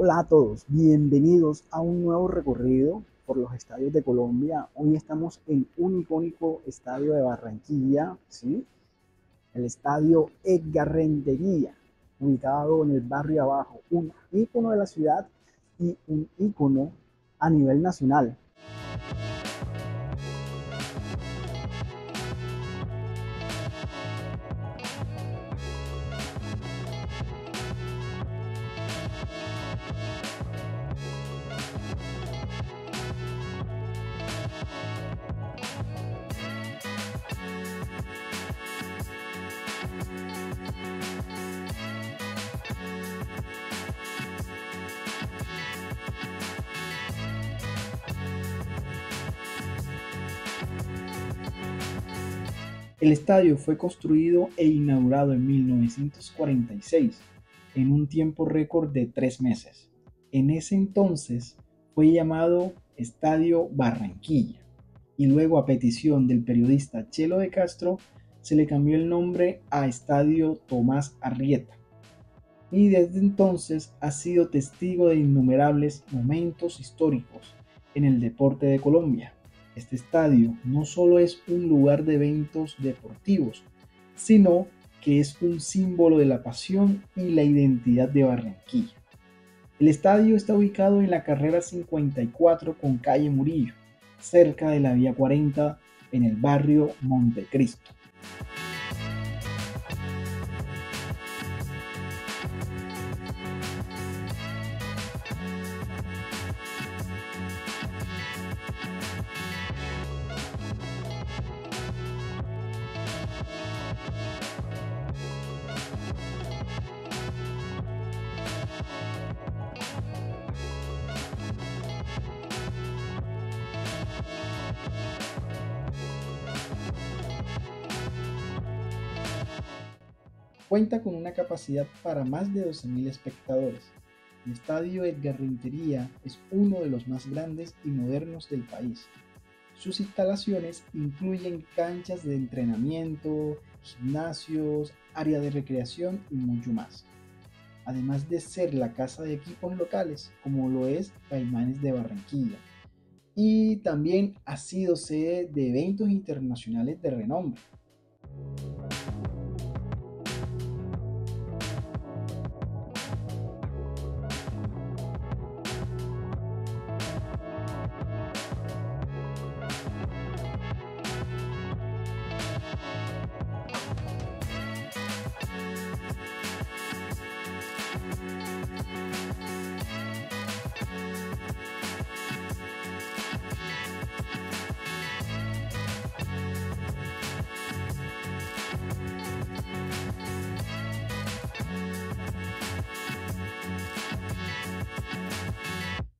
Hola a todos, bienvenidos a un nuevo recorrido por los estadios de Colombia. Hoy estamos en un icónico estadio de Barranquilla, ¿sí? El estadio Edgar Rentería, ubicado en el barrio Abajo, un ícono de la ciudad y un ícono a nivel nacional. El estadio fue construido e inaugurado en 1946, en un tiempo récord de 3 meses. En ese entonces fue llamado Estadio Barranquilla y luego, a petición del periodista Chelo de Castro, se le cambió el nombre a Estadio Tomás Arrieta. Y desde entonces ha sido testigo de innumerables momentos históricos en el deporte de Colombia. Este estadio no solo es un lugar de eventos deportivos, sino que es un símbolo de la pasión y la identidad de Barranquilla. El estadio está ubicado en la carrera 54 con calle Murillo, cerca de la vía 40, en el barrio Montecristo. Cuenta con una capacidad para más de 12.000 espectadores. El estadio Edgar Rentería es uno de los más grandes y modernos del país. Sus instalaciones incluyen canchas de entrenamiento, gimnasios, área de recreación y mucho más. Además de ser la casa de equipos locales, como lo es Caimanes de Barranquilla. Y también ha sido sede de eventos internacionales de renombre.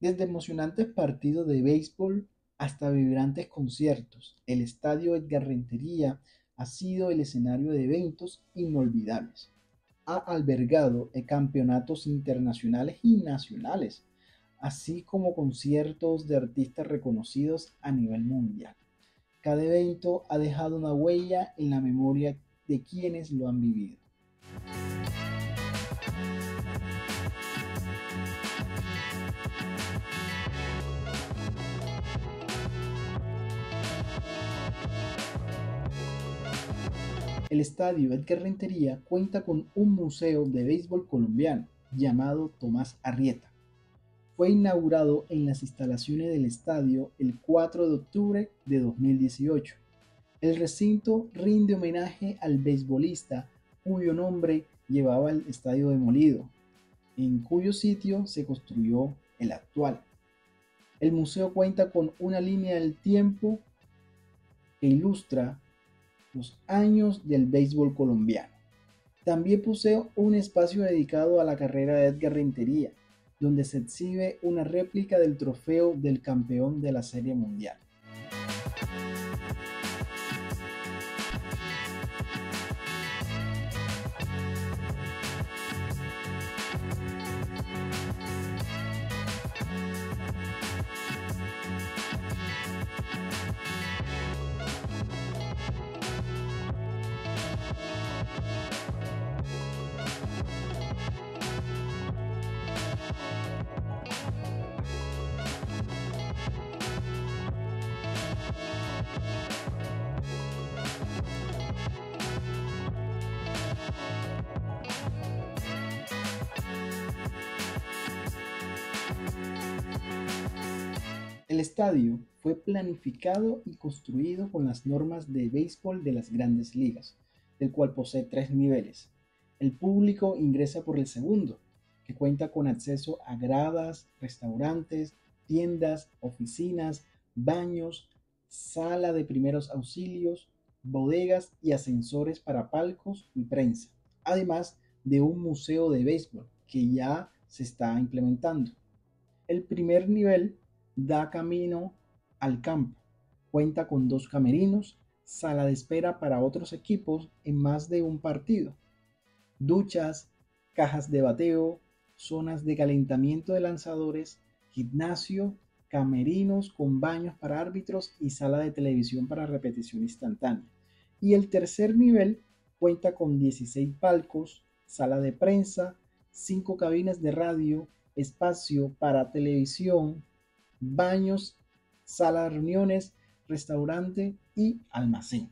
Desde emocionantes partidos de béisbol hasta vibrantes conciertos, el estadio Edgar Rentería ha sido el escenario de eventos inolvidables. Ha albergado campeonatos internacionales y nacionales, así como conciertos de artistas reconocidos a nivel mundial. Cada evento ha dejado una huella en la memoria de quienes lo han vivido. El estadio Edgar Rentería cuenta con un museo de béisbol colombiano llamado Tomás Arrieta. Fue inaugurado en las instalaciones del estadio el 4 de octubre de 2018. El recinto rinde homenaje al beisbolista cuyo nombre llevaba el estadio demolido, en cuyo sitio se construyó el actual. El museo cuenta con una línea del tiempo que ilustra los años del béisbol colombiano. También posee un espacio dedicado a la carrera de Edgar Rentería, donde se exhibe una réplica del trofeo del campeón de la Serie Mundial. El estadio fue planificado y construido con las normas de béisbol de las Grandes Ligas, el cual posee 3 niveles. El público ingresa por el segundo, que cuenta con acceso a gradas, restaurantes, tiendas, oficinas, baños, sala de primeros auxilios, bodegas y ascensores para palcos y prensa, además de un museo de béisbol que ya se está implementando. El primer nivel da camino al campo, cuenta con 2 camerinos, sala de espera para otros equipos en más de un partido, duchas, cajas de bateo, zonas de calentamiento de lanzadores, gimnasio, camerinos con baños para árbitros y sala de televisión para repetición instantánea. Y el tercer nivel cuenta con 16 palcos, sala de prensa, 5 cabinas de radio, espacio para televisión, baños, sala de reuniones, restaurante y almacén.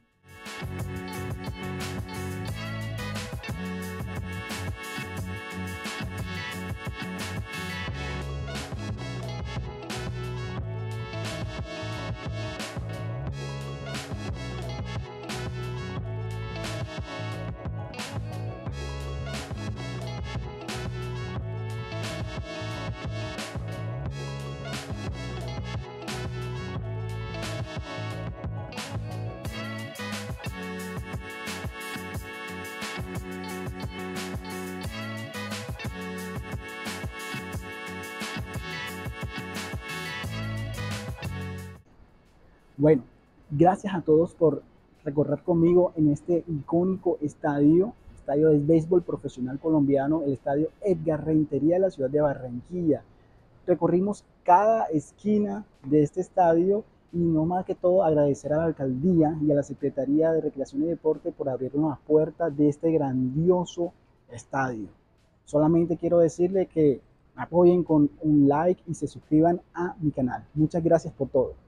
Bueno, gracias a todos por recorrer conmigo en este icónico estadio de béisbol profesional colombiano, el estadio Edgar Rentería de la ciudad de Barranquilla. Recorrimos cada esquina de este estadio y no más que todo agradecer a la alcaldía y a la Secretaría de Recreación y Deporte por abrirnos las puertas de este grandioso estadio. Solamente quiero decirle que apoyen con un like y se suscriban a mi canal. Muchas gracias por todo.